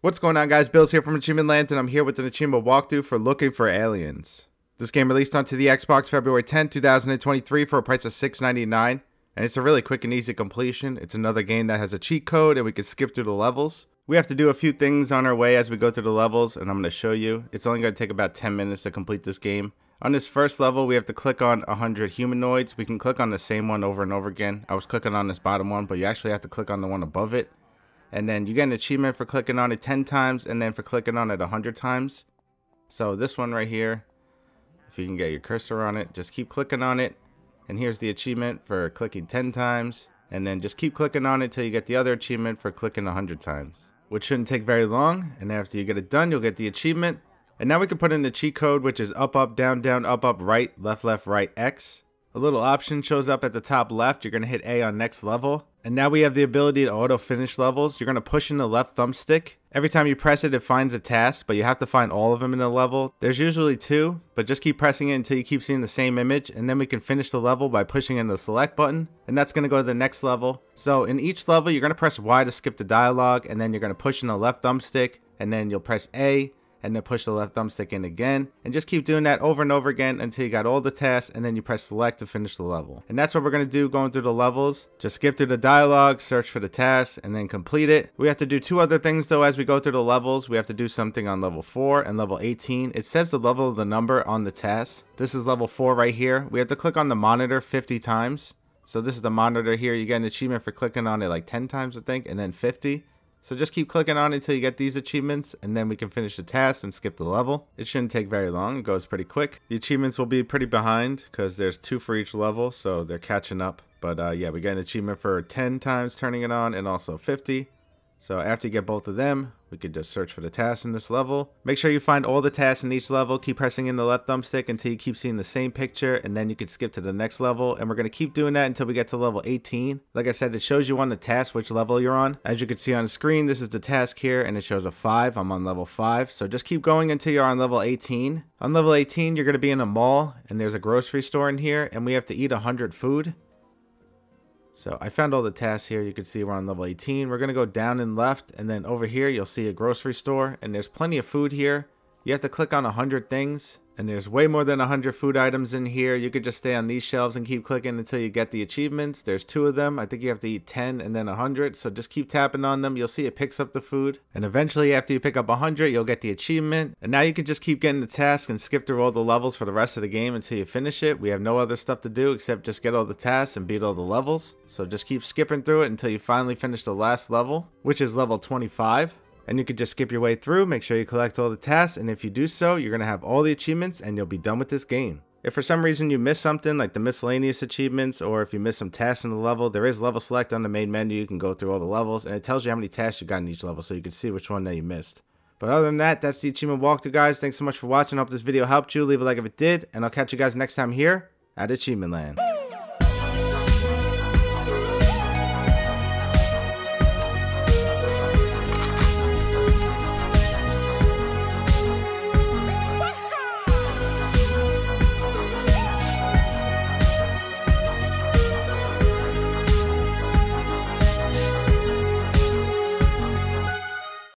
What's going on, guys? Bill's here from Achievement Land, and I'm here with an achievement walkthrough for Looking for Aliens. This game released onto the Xbox February 10, 2023 for a price of $6.99, and it's a really quick and easy completion. It's another game that has a cheat code, and we can skip through the levels. We have to do a few things on our way as we go through the levels, and I'm going to show you. It's only going to take about 10 minutes to complete this game. On this first level, we have to click on 100 humanoids. We can click on the same one over and over again. I was clicking on this bottom one, but you actually have to click on the one above it. And then you get an achievement for clicking on it 10 times and then for clicking on it 100 times. So this one right here, if you can get your cursor on it, just keep clicking on it. And here's the achievement for clicking 10 times. And then just keep clicking on it till you get the other achievement for clicking 100 times, which shouldn't take very long. And after you get it done, you'll get the achievement. And now we can put in the cheat code, which is up, up, down, down, up, up, right, left, right, X. A little option shows up at the top left. You're going to hit A on next level. And now we have the ability to auto finish levels. You're going to push in the left thumbstick. Every time you press it, it finds a task, but you have to find all of them in the level. There's usually two, but just keep pressing it until you keep seeing the same image. And then we can finish the level by pushing in the select button. And that's going to go to the next level. So in each level, you're going to press Y to skip the dialogue. And then you're going to push in the left thumbstick. And then you'll press A. And then push the left thumbstick in again, and just keep doing that over and over again until you got all the tasks, and then you press select to finish the level. And that's what we're going to do going through the levels. Just skip through the dialogue, search for the tasks, and then complete it. We have to do two other things though as we go through the levels. We have to do something on level 4 and level 18. It says the level of the number on the task. This is level 4 right here. We have to click on the monitor 50 times. So this is the monitor here. You get an achievement for clicking on it like 10 times, I think, and then 50. So just keep clicking on it until you get these achievements, and then we can finish the task and skip the level. It shouldn't take very long. It goes pretty quick. The achievements will be pretty behind because there's two for each level, so they're catching up. But yeah, we got an achievement for 10 times turning it on and also 50. So after you get both of them, we could just search for the tasks in this level. Make sure you find all the tasks in each level. Keep pressing in the left thumbstick until you keep seeing the same picture, and then you can skip to the next level. And we're going to keep doing that until we get to level 18. Like I said, it shows you on the task which level you're on. As you can see on the screen, this is the task here, and it shows a 5. I'm on level 5. So just keep going until you're on level 18. On level 18, you're going to be in a mall, and there's a grocery store in here, and we have to eat 100 food. So I found all the tasks here. You can see we're on level 18. We're going to go down and left, and then over here you'll see a grocery store, and there's plenty of food here. You have to click on 100 things, and there's way more than 100 food items in here. You could just stay on these shelves and keep clicking until you get the achievements. There's 2 of them. I think you have to eat 10 and then 100, so just keep tapping on them. You'll see it picks up the food, and eventually after you pick up 100, you'll get the achievement. And now you can just keep getting the task and skip through all the levels for the rest of the game until you finish it. We have no other stuff to do except just get all the tasks and beat all the levels, so just keep skipping through it until you finally finish the last level, which is level 25. And you can just skip your way through, make sure you collect all the tasks, and if you do so, you're going to have all the achievements and you'll be done with this game. If for some reason you miss something, like the miscellaneous achievements, or if you miss some tasks in the level, there is level select on the main menu. You can go through all the levels, and it tells you how many tasks you got in each level, so you can see which one that you missed. But other than that, that's the achievement walkthrough, guys. Thanks so much for watching. I hope this video helped you. Leave a like if it did, and I'll catch you guys next time here at Achievement Land.